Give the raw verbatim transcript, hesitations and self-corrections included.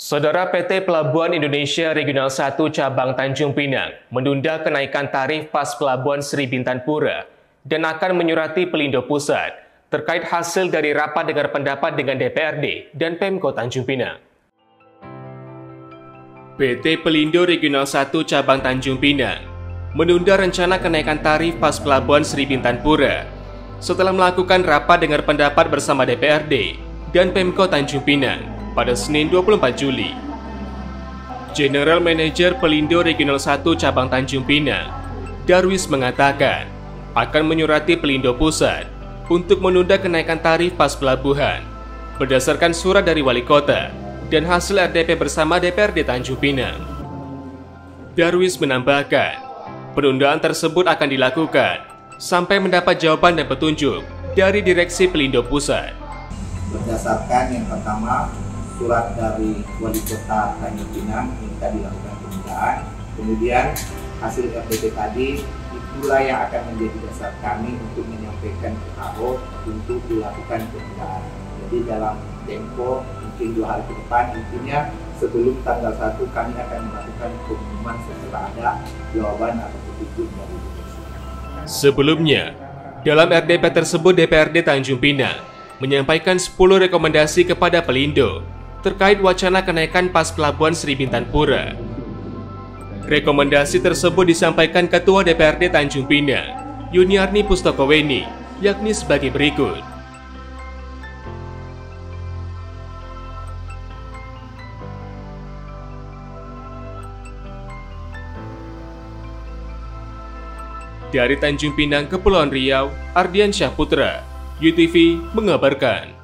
Saudara, P T Pelabuhan Indonesia Regional satu Cabang Tanjung Pinang menunda kenaikan tarif P A S Pelabuhan Sri Bintan Pura dan akan menyurati Pelindo Pusat terkait hasil dari rapat dengar pendapat dengan D P R D dan Pemko Tanjung Pinang. P T Pelindo Regional satu Cabang Tanjung Pinang menunda rencana kenaikan tarif P A S Pelabuhan Sri Bintan Pura setelah melakukan rapat dengar pendapat bersama D P R D dan Pemko Tanjung Pinang pada Senin dua puluh empat Juli. General Manager Pelindo Regional satu Cabang Tanjung Pinang, Darwis, mengatakan akan menyurati Pelindo Pusat untuk menunda kenaikan tarif P A S Pelabuhan berdasarkan surat dari Wali Kota dan hasil R D P bersama D P R D Tanjung Pinang. Darwis menambahkan penundaan tersebut akan dilakukan sampai mendapat jawaban dan petunjuk dari Direksi Pelindo Pusat. Berdasarkan yang pertama, surat dari Wali Kota Tanjung Pinang minta dilakukan penundaan. Kemudian hasil R D P tadi itulah yang akan menjadi dasar kami untuk menyampaikan ke K O untuk dilakukan penundaan. Jadi dalam tempo mungkin dua hari ke depan, intinya sebelum tanggal satu kami akan melakukan pengumuman setelah ada jawaban atau petunjuk dari Direksi. Sebelumnya, dalam R D P tersebut D P R D Tanjung Pinang menyampaikan sepuluh rekomendasi kepada Pelindo terkait wacana kenaikan P A S Pelabuhan Sri Bintan Pura. Rekomendasi tersebut disampaikan Ketua D P R D Tanjung Pinang, Yuniarni Pustokoweni, yakni sebagai berikut. Dari Tanjung Pinang, Kepulauan Riau, Ardian Syahputra, U T V mengabarkan.